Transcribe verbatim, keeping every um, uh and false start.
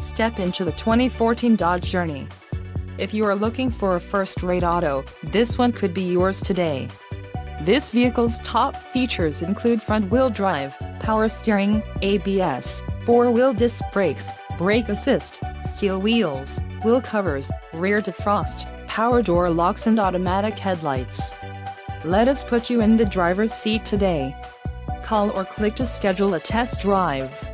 Step into the twenty fourteen Dodge Journey. If you are looking for a first-rate auto, this one could be yours today. This vehicle's top features include front-wheel drive, power steering, A B S, four-wheel disc brakes, brake assist, steel wheels, wheel covers, rear defrost, power door locks and automatic headlights. Let us put you in the driver's seat today. Call or click to schedule a test drive.